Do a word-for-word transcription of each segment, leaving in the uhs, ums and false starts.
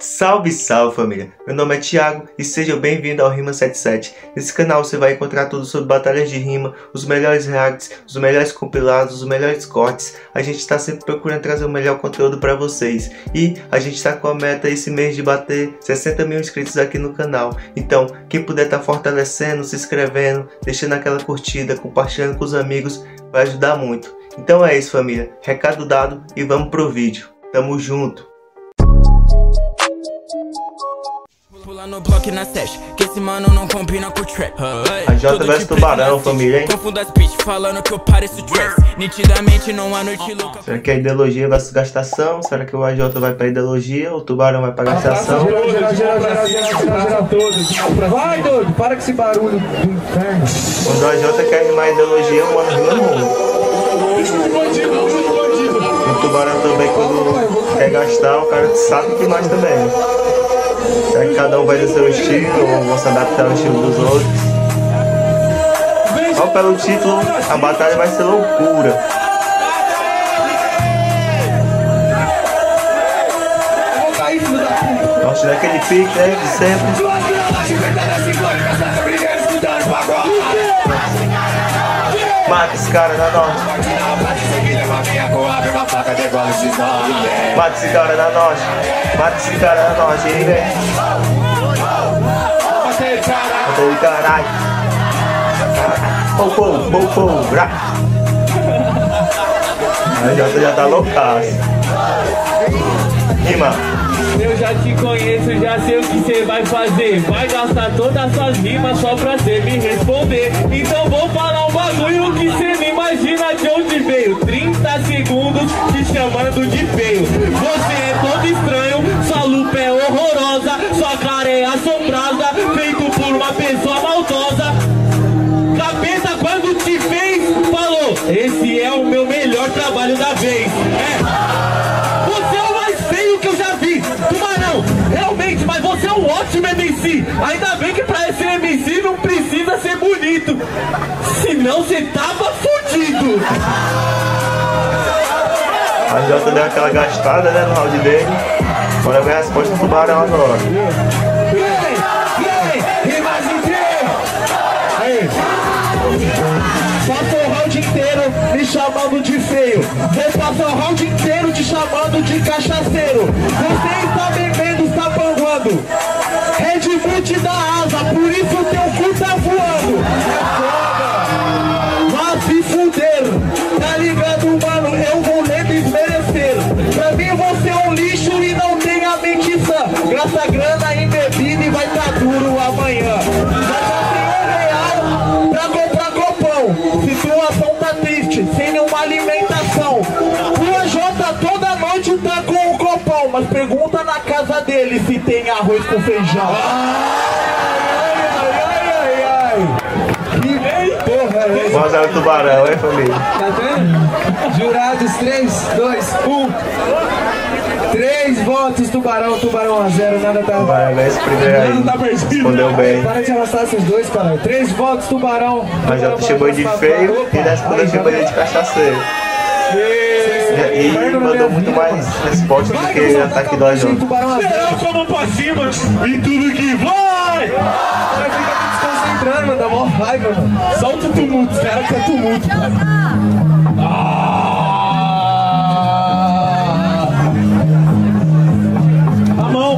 Salve, salve família! Meu nome é Thiago e seja bem-vindo ao Rimas sete sete sete. Nesse canal você vai encontrar tudo sobre batalhas de rima, os melhores reacts, os melhores compilados, os melhores cortes. A gente está sempre procurando trazer o melhor conteúdo para vocês. E a gente está com a meta esse mês de bater sessenta mil inscritos aqui no canal. Então, quem puder estar tá fortalecendo, se inscrevendo, deixando aquela curtida, compartilhando com os amigos, vai ajudar muito. Então é isso família, recado dado e vamos pro vídeo. Tamo junto! No bloco na teste, que esse mano não combina com o trap. A Jota vs Tubarão, família, hein? Confundo as bitch falando que eu pareço trap. Nitidamente não há noite louca. Será que a ideologia vai se gastação? Será que o A Jota vai pra ideologia? Ou o Tubarão vai pra gastação? Geral, geral, geral, geral, geral, geral, geral, todos. Vai, doido, para com esse barulho do inferno. Quando o A Jota quer rimar ideologia, o mano rima. Bicho bandido, bicho bandido. E o Tubarão também, quando quer gastar, o cara sabe que nós também. Será que cada um vai ter seu estilo ou vão se adaptar ao estilo dos outros? Só pelo título, a batalha vai ser loucura. Nossa, daquele pique, né? De sempre. Mata esse cara, dá nós. Mata esse cara da norte, mata esse cara da norte, hein, velho? Mata ele, caralho! Pou, pou, pou, pou, brá! A Jota já tá loucaço. Rima. Eu já te conheço, já sei o que você vai fazer. Vai gastar todas as suas rimas só pra você me responder. Então vou falar um bagulho que você não imagina de onde veio. trinta segundos te chamando de feio. Você é todo estranho, sua lupa é horrorosa, sua cara é assombrada, feito por uma pessoa maldosa. Cabeça quando te fez, falou: esse é o meu melhor trabalho da vez. É. Você é o mais feio que eu já vi, Tubarão, realmente, mas você é um ótimo M C. Ainda bem que pra ser M C não precisa ser bonito, senão você tava fudido. A Jota deu aquela gastada, né, no round dele. Bora ver a resposta do Tubarão agora. Passou o round inteiro me chamando de feio. Você passou o round inteiro te chamando de cachaceiro. Você está bebendo, está panguando. Red Bull te dá asa, por isso teu cu tá voando. Mas se fuder, tá ligado, mano? Eu vou essa grana em bebida e vai tá duro amanhã. Já tá sem um real pra comprar copão. Situação tá triste, sem nenhuma alimentação. O A Jota toda noite tá com o copão, mas pergunta na casa dele se tem arroz com feijão. Ai, ai, ai, ai. Que bem, porra, hein? Vamos dar o Tubarão, hein, família? Tá vendo? Jurados, três, dois, um. Três votos, Tubarão, Tubarão a zero, nada tá... Vai, vai esse primeiro aí, nada tá perdido. Respondeu bem. Para de arrastar esses dois, cara. Três votos, Tubarão. Mas já te chamou de feio e dessa quando eu chamou de cachaceiro. E, e mandou muito mais resposta do que o ataque do A Jota. Serão como pra cima e tudo que vai! Vai ficar desconcentrando, mano, dá mó raiva, mano. Solta o tumulto, será que é tumulto, cara? Ah!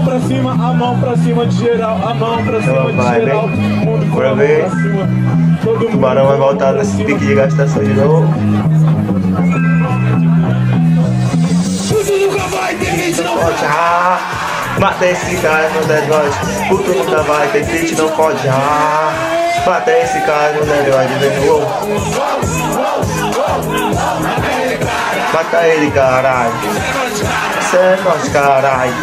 Pra cima, a mão pra cima de geral, a mão pra cima de geral, todo mundo pra cima, todo mundo. O Tubarão vai voltar nesse pique de gastação de novo. Tudo nunca vai ter gente não pode. Ah, mata esse cara no deadlock. Tudo nunca vai ter gente não pode. Ah, mata esse cara no deadlock. Mata ele, caralho. Cê é nós, caralho.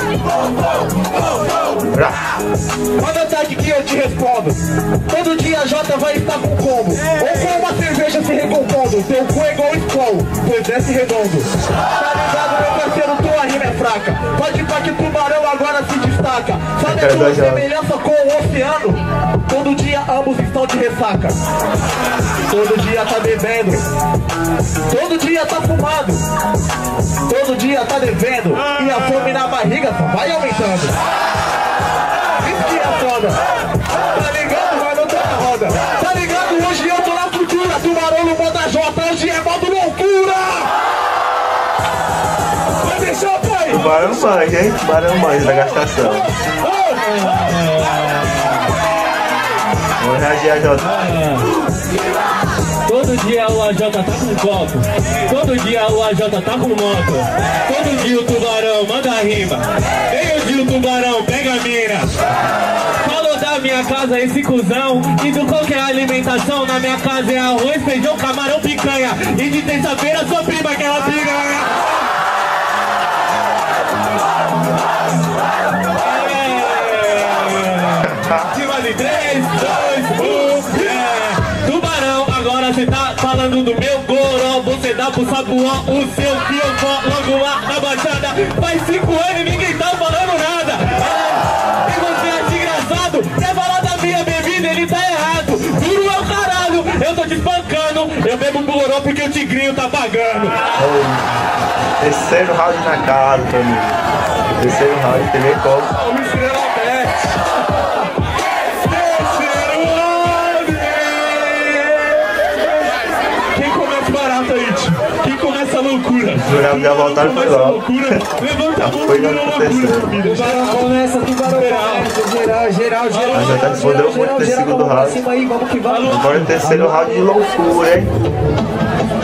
Manda ataque que eu te respondo. Todo dia a Jota vai estar com combo. Ou com uma cerveja se recompondo. Teu cu é igual escol, pois desce redondo. Tá ligado, meu parceiro, tua rima é fraca. Pode ir pra que Tubarão agora se destaca. Sabe a tua semelhança com o oceano? Todo dia ambos estão de ressaca. Todo dia tá bebendo. Todo dia tá fumado. Todo dia tá devendo. E a fome na barriga só vai aumentando. Isso que é foda. Tá ligado? Vai botar na roda. Tá ligado? Hoje eu tô na cultura. Tubarão no modo AJota. Hoje é modo loucura. Vai deixar, pai? Tubarão manja, hein? Tubarão manja da gastação. Vamos reagir, AJota. Todo dia o AJota tá com copo, todo dia o AJota tá com moto, todo dia o Tubarão manda rima, meio dia o Tubarão pega a mina. Falou da minha casa esse cuzão, e do qualquer alimentação, na minha casa é arroz, feijão, camarão, picanha, e de terça-feira sua prima que ela picanha. Você tá falando do meu goró, você dá pro sabuó o seu que eu vou logo lá na baixada. Faz cinco anos e ninguém tá falando nada. Ah, e você é desgraçado, quer falar da minha bebida, ele tá errado. Duro é o caralho, eu tô te espancando. Eu bebo goró porque o tigrinho tá pagando. Oh, terceiro round na cara, também. Terceiro round, teve como. Jurava que ia voltar foi logo. Levanta a mão, foi loucura. Tubarão começa, Tubarão começa. Geral, geral, geral. A gente respondeu muito nesse segundo round. Agora o terceiro round de loucura, hein?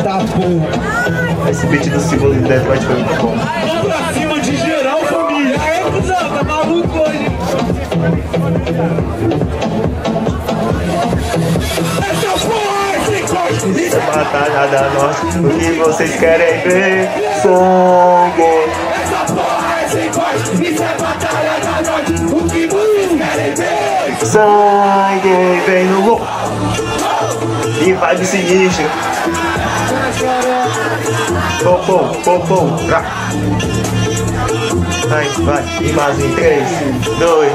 Tá bom. Esse beat do segundo e dez vai foi muito bom. Vamos pra cima de geral, família. É, cuzão, tá maluco hoje. Essa é o fogo! Isso é Batalha da Norte, o que vocês querem ver? Songo! Essa porra é sem corte, isso é Batalha da Norte, o que vocês querem ver? Sangue vem no gol! E vai de sinistro! Pom, pom, pom, pom, pra! Vai, vai, rimas em três, dois,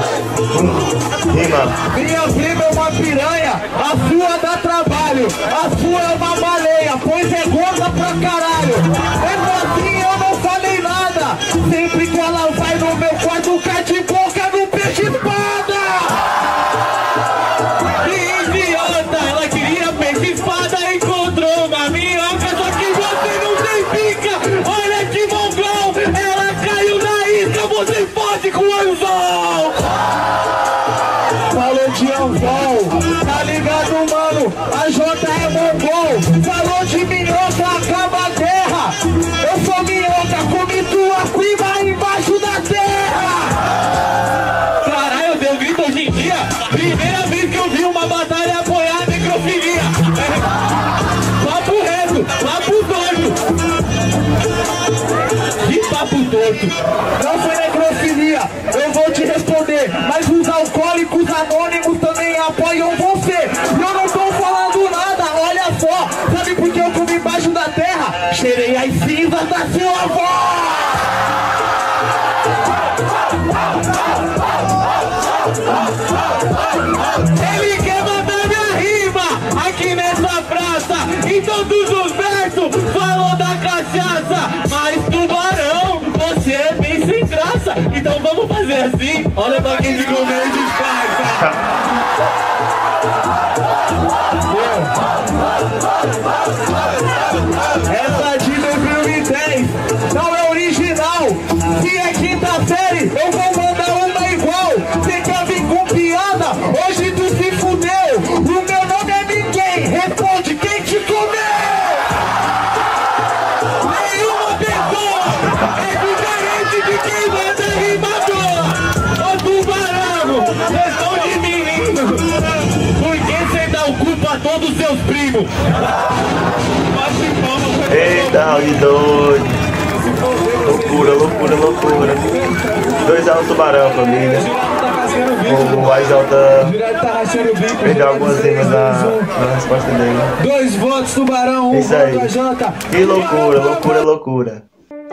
um, rima! Minha prima é uma piranha, a sua dá trabalho! A sua é uma baleia, pois é gorda pra caralho. Mesmo assim eu não falei nada. Sempre que ela vai no meu quarto, cai de boca no peixe-espada. Que idiota, ela queria peixe-espada, encontrou uma minhoca. Só que você não tem pica, olha que mongol. Ela caiu na isca, você fode com o anzol. Falou de anzol, tá ligado, mano? AJ é mongol, falou de minhoca, acaba a terra. Eu sou minhoca, comi tua prima embaixo da terra. Caralho, eu dei um grito hoje em dia. Primeira vez que eu vi uma batalha apoiar a necrofilia. Papo reto, papo torto. Que papo torto. Não foi necrofilia, eu vou te responder. Mas os alcoólicos anônimos também apoiam você. Eu não tô falando nada, olha só. Sabe por que eu comi embaixo da terra? Cheirei as cinzas da sua avó. Ele quer mandar minha rima aqui nessa praça. Em todos os versos falou da cachaça. Mas Tubarão, você é bem sem graça. Então vamos fazer assim. Olha pra quem de comer e descarta. Essa de dois mil e dez não é original. Se é quinta série, eu vou mandar uma igual. Você quer vir com piada? Hoje tu se fudeu. O meu nome é ninguém. Responde quem te comeu. Nenhuma pessoa é diferente de quem manda rimador. Ô Tubarão, questão de menino. Por que você dá o cu pra todos os seus primos? Eita, de doido. Loucura, loucura, loucura. dois a um Tubarão, família. O AJota perdeu algumas rimas na, na resposta dele. Dois votos, Tubarão, um voto AJota. Que loucura, loucura, loucura.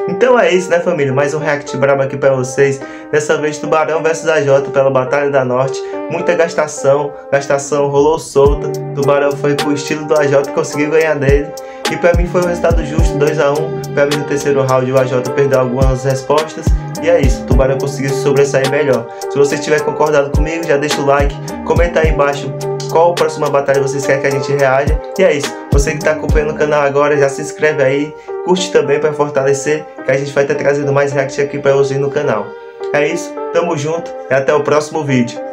Então é isso, né, família? Mais um react brabo aqui pra vocês. Dessa vez, Tubarão versus AJota pela Batalha da Norte. Muita gastação, gastação rolou solta. Tubarão foi pro estilo do AJota e conseguiu ganhar dele. E pra mim foi um resultado justo, dois a um. Pra mim no terceiro round o A Jota perdeu algumas respostas. E é isso, o Tubarão conseguiu se sobressair melhor. Se você tiver concordado comigo, já deixa o like, comenta aí embaixo qual a próxima batalha vocês querem que a gente reaja. E é isso, você que está acompanhando o canal agora, já se inscreve aí, curte também para fortalecer, que a gente vai estar trazendo mais react aqui para vocês no canal. É isso, tamo junto e até o próximo vídeo.